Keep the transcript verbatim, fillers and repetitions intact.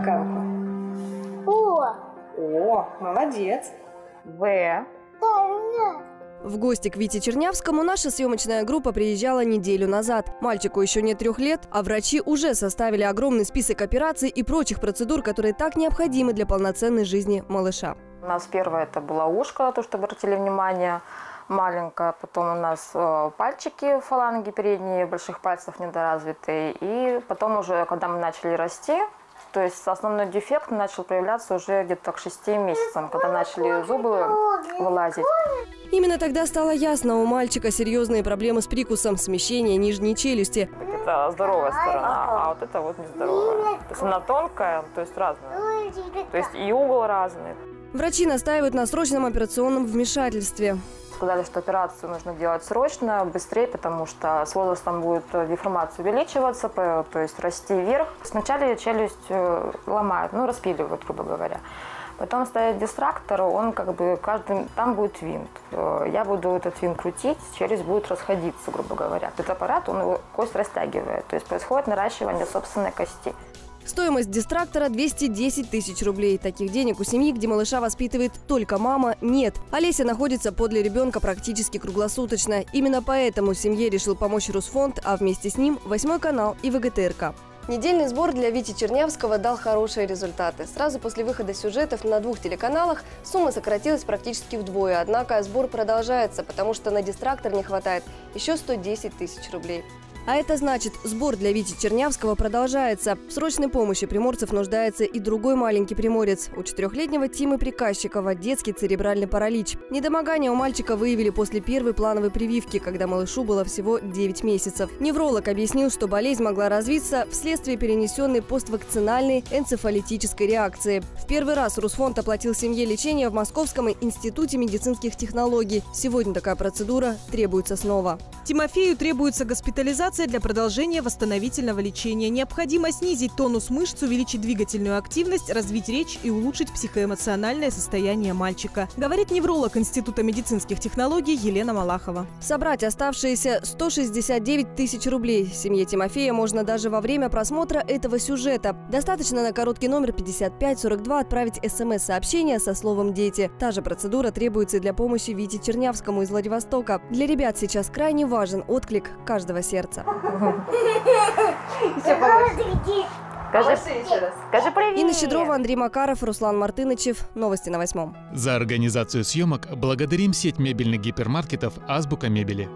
Какая буква? О. О, молодец. В. В гости к Вите Чернявскому наша съемочная группа приезжала неделю назад. Мальчику еще нет трех лет, а врачи уже составили огромный список операций и прочих процедур, которые так необходимы для полноценной жизни малыша. У нас первое это была ушко, то, что обратили внимание, маленькое. Потом у нас пальчики, фаланги передние, больших пальцев недоразвитые. И потом уже, когда мы начали расти, то есть основной дефект начал проявляться уже где-то к шести месяцам, когда начали зубы вылазить. Именно тогда стало ясно, у мальчика серьезные проблемы с прикусом, смещение нижней челюсти. Это здоровая сторона, а вот это вот нездоровая. То есть она тонкая, то есть разная. То есть и угол разный. Врачи настаивают на срочном операционном вмешательстве. Сказали, что операцию нужно делать срочно, быстрее, потому что с возрастом будет деформация увеличиваться, то есть расти вверх. Сначала челюсть ломают, ну, распиливают, грубо говоря. Потом ставят дистрактор, он как бы каждый, там будет винт. Я буду этот винт крутить, челюсть будет расходиться, грубо говоря. Этот аппарат, он его кость растягивает, то есть происходит наращивание собственной кости. Стоимость дистрактора – двести десять тысяч рублей. Таких денег у семьи, где малыша воспитывает только мама, нет. Олеся находится подле ребенка практически круглосуточно. Именно поэтому семье решил помочь Русфонд, а вместе с ним восьмой канал и вэ гэ тэ эр ка. Недельный сбор для Вити Чернявского дал хорошие результаты. Сразу после выхода сюжетов на двух телеканалах сумма сократилась практически вдвое. Однако сбор продолжается, потому что на дистрактор не хватает еще ста десяти тысяч рублей. А это значит, сбор для Вити Чернявского продолжается. В срочной помощи приморцев нуждается и другой маленький приморец. У четырехлетнего Тимы Приказчикова детский церебральный паралич. Недомогание у мальчика выявили после первой плановой прививки, когда малышу было всего девять месяцев. Невролог объяснил, что болезнь могла развиться вследствие перенесенной поствакцинальной энцефалитической реакции. В первый раз Русфонд оплатил семье лечение в Московском институте медицинских технологий. Сегодня такая процедура требуется снова. Тимофею требуется госпитализация для продолжения восстановительного лечения. Необходимо снизить тонус мышц, увеличить двигательную активность, развить речь и улучшить психоэмоциональное состояние мальчика, говорит невролог Института медицинских технологий Елена Малахова. Собрать оставшиеся сто шестьдесят девять тысяч рублей семье Тимофея можно даже во время просмотра этого сюжета. Достаточно на короткий номер пятьдесят пять сорок два отправить эс эм эс сообщение со словом «дети». Та же процедура требуется и для помощи Вите Чернявскому из Владивостока. Для ребят сейчас крайне важен отклик каждого сердца. Инна Щедрова, Андрей Макаров, Руслан Мартынычев. Новости на восьмом. За организацию съемок благодарим сеть мебельных гипермаркетов «Азбука мебели».